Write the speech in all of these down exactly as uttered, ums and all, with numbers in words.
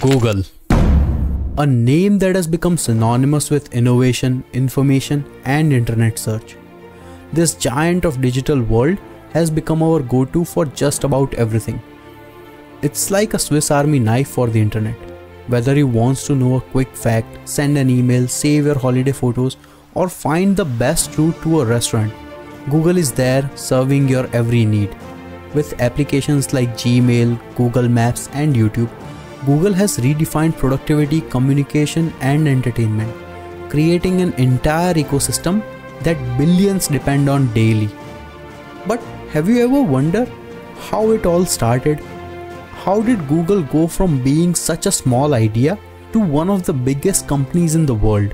Google, a name that has become synonymous with innovation, information, and internet search. This giant of digital world has become our go-to for just about everything. It's like a Swiss Army knife for the internet. Whether you want to know a quick fact, send an email, save your holiday photos, or find the best route to a restaurant, Google is there serving your every need. With applications like Gmail, Google Maps, and YouTube, Google has redefined productivity, communication, and entertainment, creating an entire ecosystem that billions depend on daily. But have you ever wondered how it all started? How did Google go from being such a small idea to one of the biggest companies in the world?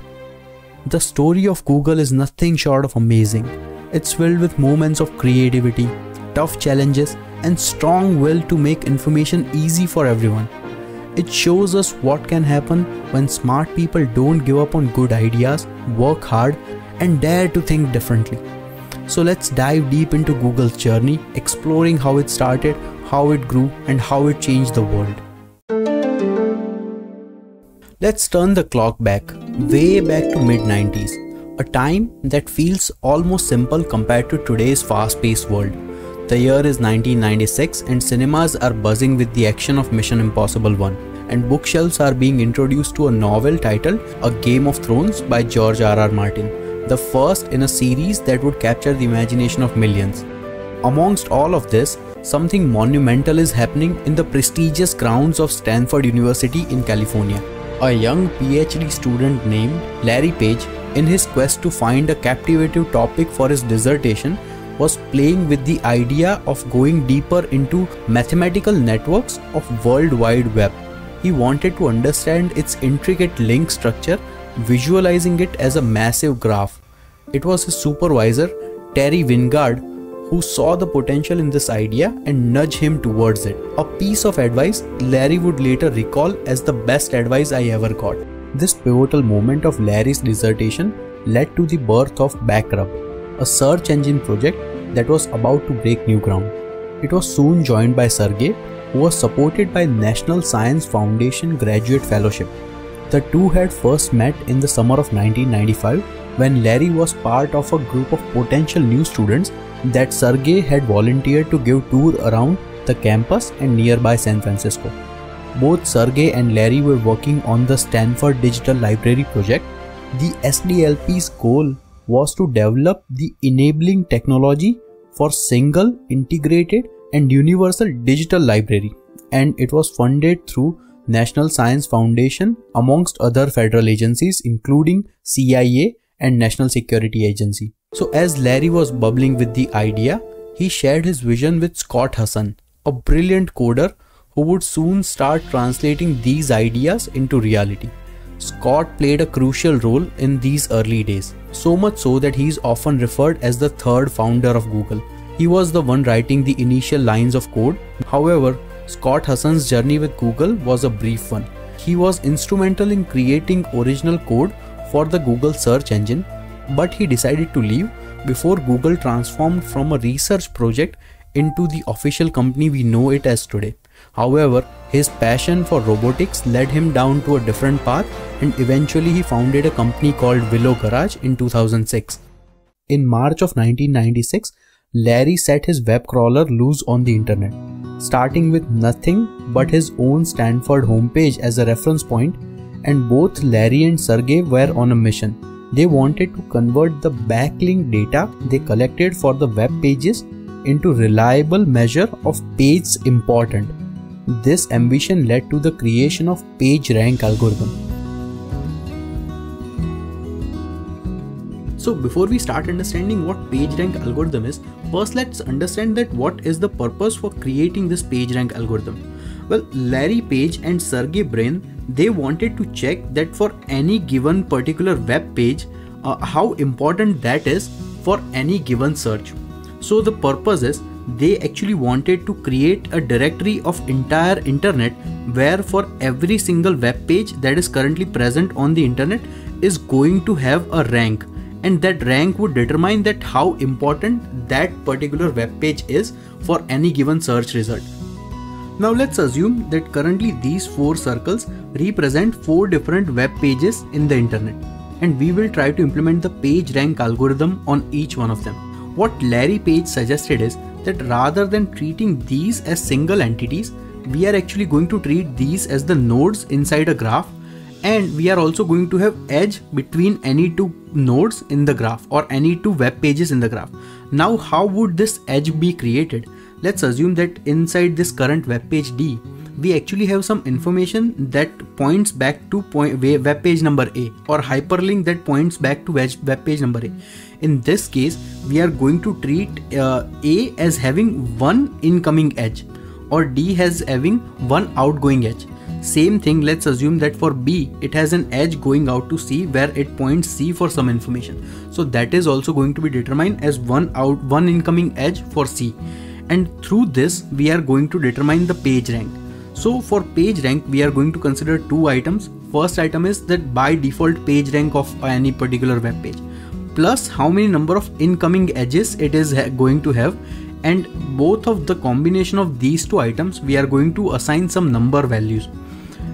The story of Google is nothing short of amazing. It's filled with moments of creativity, tough challenges, and strong will to make information easy for everyone. It shows us what can happen when smart people don't give up on good ideas, work hard, and dare to think differently. So let's dive deep into Google's journey, exploring how it started, how it grew, and how it changed the world. Let's turn the clock back, way back to mid nineties, a time that feels almost simple compared to today's fast-paced world. The year is nineteen ninety-six and cinemas are buzzing with the action of Mission Impossible one, and bookshelves are being introduced to a novel titled A Game of Thrones by George R R Martin, the first in a series that would capture the imagination of millions. Amongst all of this, something monumental is happening in the prestigious grounds of Stanford University in California. A young PhD student named Larry Page, in his quest to find a captivating topic for his dissertation, was playing with the idea of going deeper into mathematical networks of World Wide Web. He wanted to understand its intricate link structure, visualizing it as a massive graph. It was his supervisor, Terry Winograd, who saw the potential in this idea and nudged him towards it. A piece of advice Larry would later recall as the best advice I ever got. This pivotal moment of Larry's dissertation led to the birth of Backrub, a search engine project that was about to break new ground. It was soon joined by Sergey, who was supported by National Science Foundation Graduate Fellowship. The two had first met in the summer of nineteen ninety-five when Larry was part of a group of potential new students that Sergey had volunteered to give tour around the campus and nearby San Francisco. Both Sergey and Larry were working on the Stanford Digital Library project. The S D L P's goal was to develop the enabling technology for single, integrated, and universal digital library, and it was funded through National Science Foundation amongst other federal agencies including C I A and National Security Agency. So as Larry was bubbling with the idea, he shared his vision with Scott Hassan, a brilliant coder who would soon start translating these ideas into reality. Scott played a crucial role in these early days, so much so that he is often referred as the third founder of Google. He was the one writing the initial lines of code. However, Scott Hassan's journey with Google was a brief one. He was instrumental in creating original code for the Google search engine, but he decided to leave before Google transformed from a research project into the official company we know it as today. However, his passion for robotics led him down to a different path, and eventually he founded a company called Willow Garage in two thousand six. In March of nineteen ninety-six, Larry set his web crawler loose on the internet. Starting with nothing but his own Stanford homepage as a reference point, and both Larry and Sergey were on a mission. They wanted to convert the backlink data they collected for the web pages into reliable measure of pages important. This ambition led to the creation of PageRank algorithm. So before we start understanding what PageRank algorithm is, first let's understand that what is the purpose for creating this PageRank algorithm. Well, Larry Page and Sergey Brin, they wanted to check that for any given particular web page, uh, how important that is for any given search. So the purpose is they actually wanted to create a directory of entire internet where for every single web page that is currently present on the internet is going to have a rank, and that rank would determine that how important that particular web page is for any given search result. Now let's assume that currently these four circles represent four different web pages in the internet, and we will try to implement the PageRank algorithm on each one of them. What Larry Page suggested is that rather than treating these as single entities, we are actually going to treat these as the nodes inside a graph, and we are also going to have edge between any two nodes in the graph or any two web pages in the graph. Now how would this edge be created? Let's assume that inside this current web page D, we actually have some information that points back to point web page number A, or hyperlink that points back to web page number A. In this case, we are going to treat uh, A as having one incoming edge, or D has having one outgoing edge. Same thing, let's assume that for B, it has an edge going out to C where it points C for some information. So that is also going to be determined as one out, one incoming edge for C. And through this, we are going to determine the page rank. So for page rank, we are going to consider two items. First item is that by default page rank of any particular web page, plus how many number of incoming edges it is going to have. And both of the combination of these two items, we are going to assign some number values.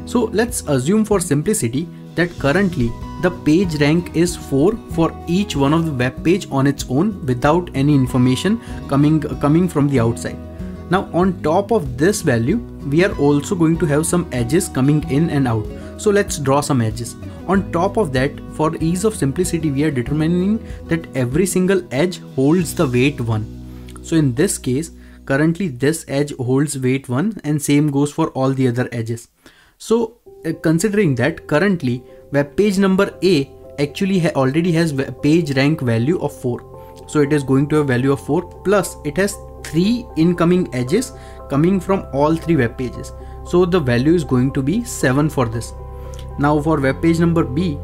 So let's assume for simplicity that currently the page rank is four for each one of the web page on its own without any information coming, coming from the outside. Now on top of this value, we are also going to have some edges coming in and out. So let's draw some edges. On top of that, for ease of simplicity, we are determining that every single edge holds the weight one. So in this case, currently this edge holds weight one, and same goes for all the other edges. So uh, considering that currently web page number A actually ha already has page rank value of four. So it is going to have value of four, plus it has three incoming edges coming from all three web pages. So the value is going to be seven for this. Now for web page number B,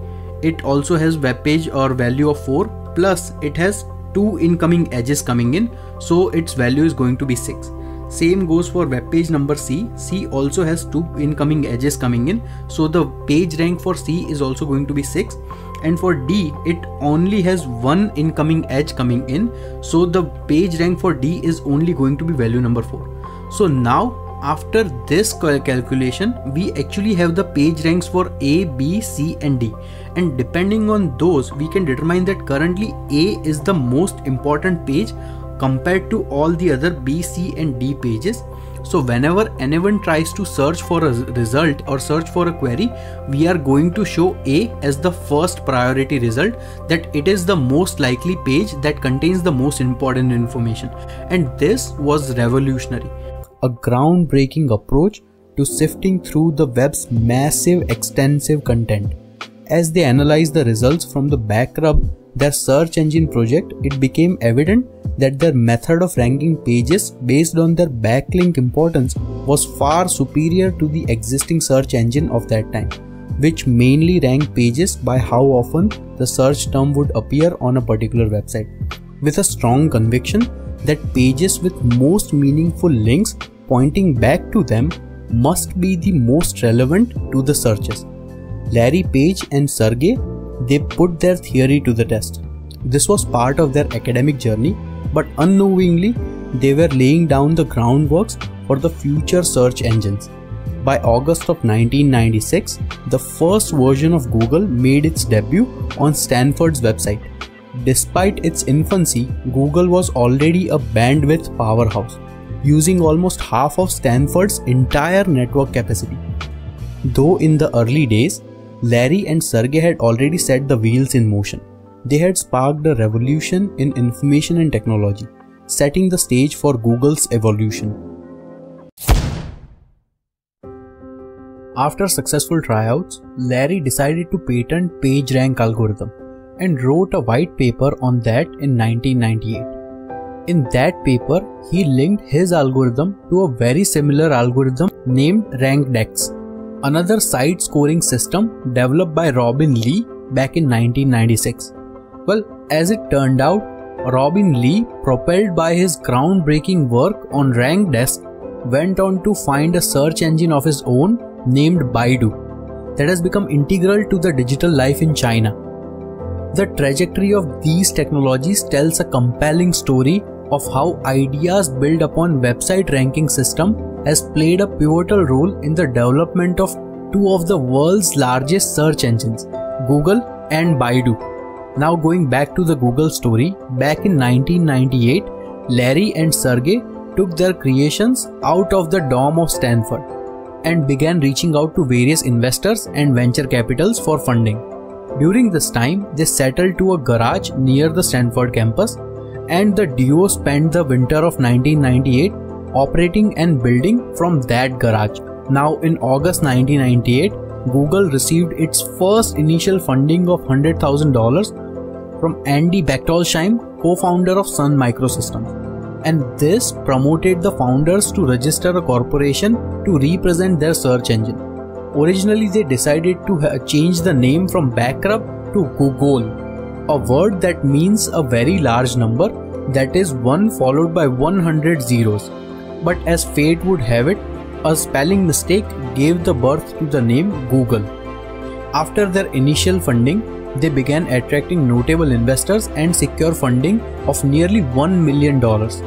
it also has web page or value of four, plus it has two incoming edges coming in, so its value is going to be six. Same goes for web page number C. C also has two incoming edges coming in, so the page rank for C is also going to be six. And for D, it only has one incoming edge coming in, so the page rank for D is only going to be value number four. So now after this calculation, we actually have the page ranks for A, B, C and D. And depending on those, we can determine that currently A is the most important page compared to all the other B, C and D pages. So whenever anyone tries to search for a result or search for a query, we are going to show A as the first priority result, that it is the most likely page that contains the most important information. And this was revolutionary, a groundbreaking approach to sifting through the web's massive extensive content. As they analyzed the results from the Backrub, their search engine project, it became evident that their method of ranking pages based on their backlink importance was far superior to the existing search engine of that time, which mainly ranked pages by how often the search term would appear on a particular website. With a strong conviction that pages with most meaningful links pointing back to them must be the most relevant to the searches, Larry Page and Sergey, they put their theory to the test. This was part of their academic journey, but unknowingly, they were laying down the groundwork for the future search engines. By August of nineteen ninety-six, the first version of Google made its debut on Stanford's website. Despite its infancy, Google was already a bandwidth powerhouse, using almost half of Stanford's entire network capacity. Though in the early days, Larry and Sergey had already set the wheels in motion. They had sparked a revolution in information and technology, setting the stage for Google's evolution. After successful tryouts, Larry decided to patent PageRank algorithm and wrote a white paper on that in nineteen ninety-eight. In that paper, he linked his algorithm to a very similar algorithm named RankDex, another site scoring system developed by Robin Li back in nineteen ninety-six. Well, as it turned out, Robin Li, propelled by his groundbreaking work on RankDex, went on to find a search engine of his own named Baidu that has become integral to the digital life in China. The trajectory of these technologies tells a compelling story of how ideas built upon website ranking system has played a pivotal role in the development of two of the world's largest search engines, Google and Baidu. Now going back to the Google story, back in nineteen ninety-eight, Larry and Sergey took their creations out of the dorm of Stanford and began reaching out to various investors and venture capitals for funding. During this time, they settled to a garage near the Stanford campus, and the duo spent the winter of nineteen ninety-eight operating and building from that garage. Now in August nineteen ninety-eight, Google received its first initial funding of one hundred thousand dollars from Andy Bechtolsheim, co-founder of Sun Microsystems, and this promoted the founders to register a corporation to represent their search engine. Originally, they decided to change the name from Backrub to Google, a word that means a very large number, that is one followed by one hundred zeros. But as fate would have it, a spelling mistake gave the birth to the name Google. After their initial funding, they began attracting notable investors and secure funding of nearly one million dollars.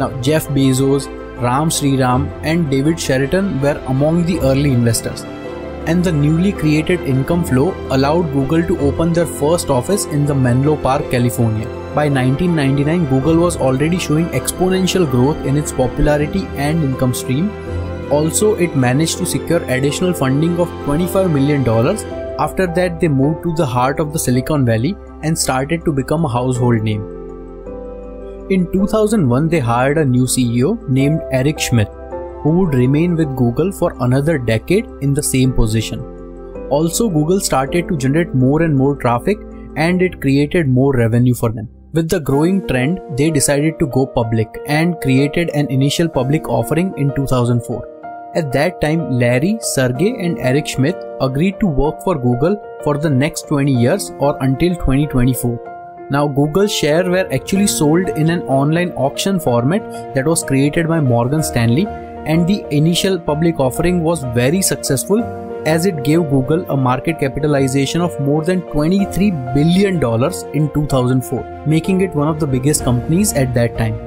Now, Jeff Bezos, Ram Sriram and David Sheraton were among the early investors, and the newly created income flow allowed Google to open their first office in the Menlo Park, California. By nineteen ninety-nine, Google was already showing exponential growth in its popularity and income stream. Also, it managed to secure additional funding of twenty-five million dollars. After that, they moved to the heart of the Silicon Valley and started to become a household name. In two thousand one, they hired a new C E O named Eric Schmidt, who would remain with Google for another decade in the same position. Also, Google started to generate more and more traffic, and it created more revenue for them. With the growing trend, they decided to go public and created an initial public offering in two thousand four. At that time, Larry, Sergey and Eric Schmidt agreed to work for Google for the next twenty years or until twenty twenty-four. Now, Google's shares were actually sold in an online auction format that was created by Morgan Stanley, and the initial public offering was very successful as it gave Google a market capitalization of more than twenty-three billion dollars in two thousand four, making it one of the biggest companies at that time.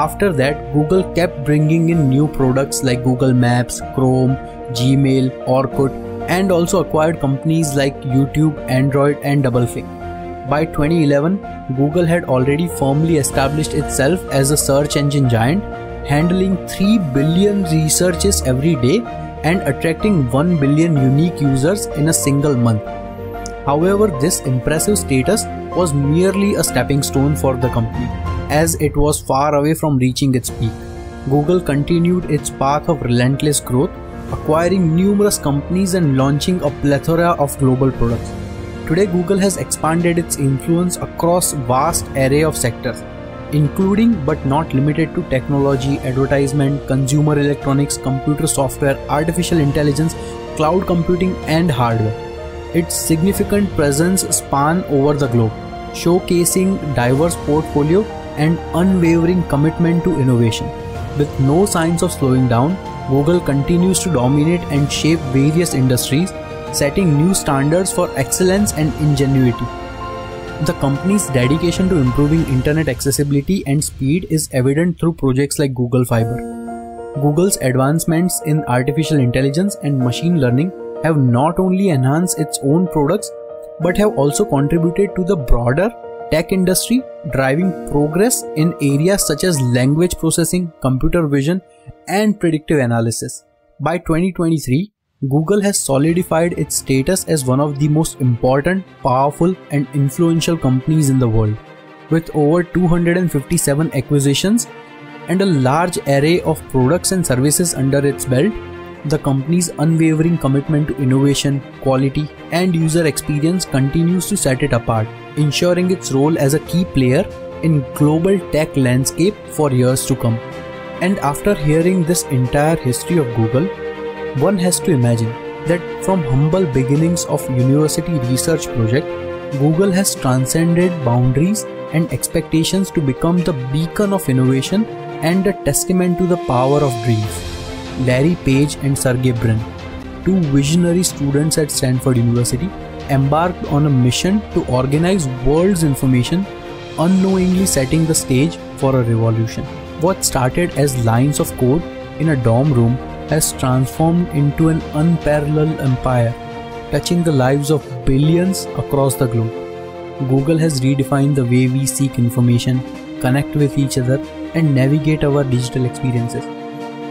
After that, Google kept bringing in new products like Google Maps, Chrome, Gmail, Orkut, and also acquired companies like YouTube, Android, and DoubleClick. By twenty eleven, Google had already firmly established itself as a search engine giant, handling three billion researches every day and attracting one billion unique users in a single month. However, this impressive status was merely a stepping stone for the company, as it was far away from reaching its peak. Google continued its path of relentless growth, acquiring numerous companies and launching a plethora of global products. Today, Google has expanded its influence across a vast array of sectors, including but not limited to technology, advertisement, consumer electronics, computer software, artificial intelligence, cloud computing, and hardware. Its significant presence spans over the globe, showcasing diverse portfolio and unwavering commitment to innovation. With no signs of slowing down, Google continues to dominate and shape various industries, setting new standards for excellence and ingenuity. The company's dedication to improving internet accessibility and speed is evident through projects like Google Fiber. Google's advancements in artificial intelligence and machine learning have not only enhanced its own products but have also contributed to the broader tech industry, driving progress in areas such as language processing, computer vision, and predictive analysis. By twenty twenty-three, Google has solidified its status as one of the most important, powerful, and influential companies in the world, with over two hundred fifty-seven acquisitions and a large array of products and services under its belt. The company's unwavering commitment to innovation, quality, and user experience continues to set it apart, ensuring its role as a key player in the global tech landscape for years to come. And after hearing this entire history of Google, one has to imagine that from humble beginnings of university research project, Google has transcended boundaries and expectations to become the beacon of innovation and a testament to the power of dreams. Larry Page and Sergey Brin, two visionary students at Stanford University, embarked on a mission to organize world's information, unknowingly setting the stage for a revolution. What started as lines of code in a dorm room has transformed into an unparalleled empire, touching the lives of billions across the globe. Google has redefined the way we seek information, connect with each other, and navigate our digital experiences,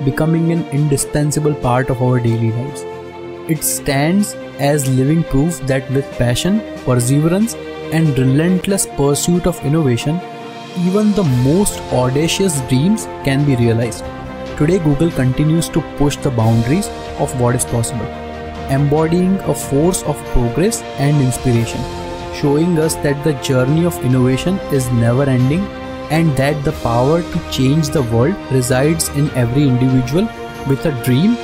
becoming an indispensable part of our daily lives. It stands as living proof that with passion, perseverance, and relentless pursuit of innovation, even the most audacious dreams can be realized. Today, Google continues to push the boundaries of what is possible, embodying a force of progress and inspiration, showing us that the journey of innovation is never-ending and that the power to change the world resides in every individual with a dream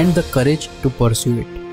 and the courage to pursue it.